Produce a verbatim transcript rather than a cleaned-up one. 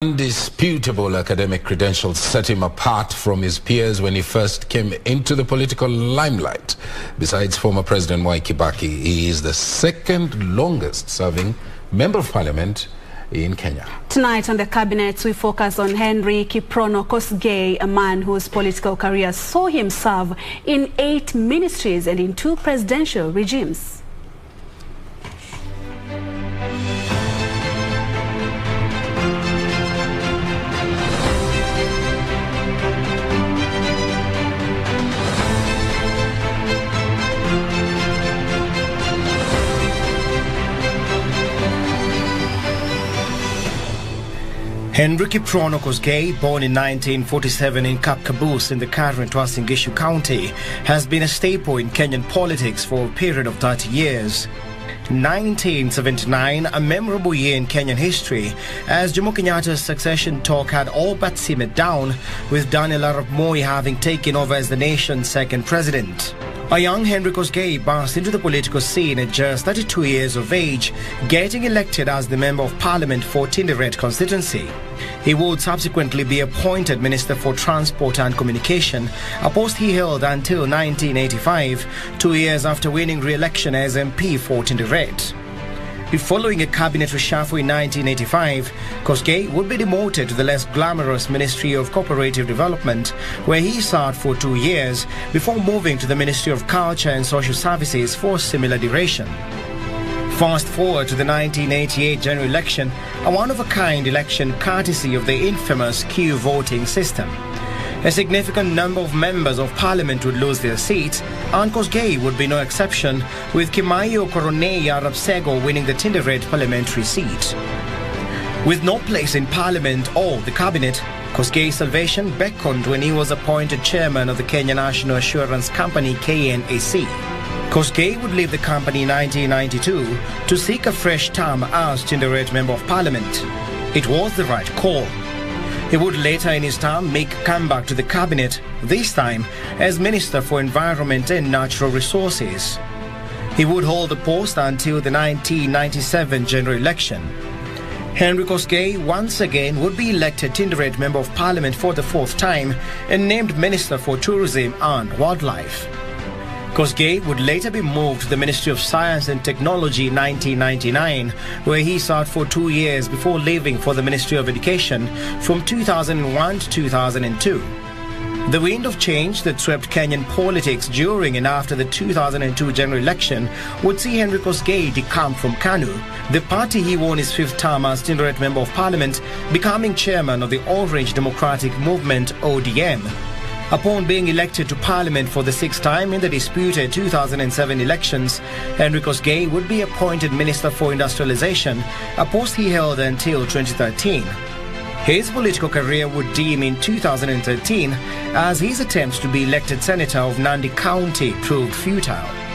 Undisputable academic credentials set him apart from his peers when he first came into the political limelight. Besides former President Mwai Kibaki, he is the second longest serving Member of Parliament in Kenya. Tonight on the Cabinet, we focus on Henry Kiprono Kosgey, a man whose political career saw him serve in eight ministries and in two presidential regimes. Henry Kiprono Kosgey, born in nineteen forty-seven in Kapkaboos in the current Trans Nzoia County, has been a staple in Kenyan politics for a period of thirty years. nineteen seventy-nine, a memorable year in Kenyan history, as Jomo Kenyatta's succession talk had all but simmered down, with Daniel Arap Moi having taken over as the nation's second president. A young Henry Kosgey burst into the political scene at just thirty-two years of age, getting elected as the Member of Parliament for Tinderet Constituency. He would subsequently be appointed Minister for Transport and Communication, a post he held until nineteen eighty-five, two years after winning re-election as M P for Tinderet. Following a cabinet reshuffle in nineteen eighty-five, Kosgey would be demoted to the less glamorous Ministry of Cooperative Development, where he served for two years before moving to the Ministry of Culture and Social Services for a similar duration. Fast forward to the nineteen eighty-eight general election, a one-of-a-kind election courtesy of the infamous queue voting system. A significant number of members of parliament would lose their seats, and Kosgey would be no exception, with Kimayo Koronei Arabsego winning the Tinderet parliamentary seat. With no place in parliament or the cabinet, Kosgey's salvation beckoned when he was appointed chairman of the Kenya National Assurance Company, K N A C. Kosgey would leave the company in nineteen ninety-two to seek a fresh term as Tinderet Member of Parliament. It was the right call. He would later in his term make a comeback to the cabinet, this time as Minister for Environment and Natural Resources. He would hold the post until the nineteen ninety-seven general election. Henry Kosgey once again would be elected Tinderet Member of Parliament for the fourth time and named Minister for Tourism and Wildlife. Kosgey would later be moved to the Ministry of Science and Technology in nineteen ninety-nine, where he served for two years before leaving for the Ministry of Education from two thousand one to two thousand two. The wind of change that swept Kenyan politics during and after the two thousand two general election would see Henry Kosgey decamp from Kanu, the party he won his fifth term as Tinderet Member of Parliament, becoming chairman of the Orange Democratic Movement, O D M. Upon being elected to Parliament for the sixth time in the disputed two thousand seven elections, Henry Kosgey would be appointed Minister for Industrialization, a post he held until twenty thirteen. His political career would dim in two thousand thirteen as his attempts to be elected Senator of Nandi County proved futile.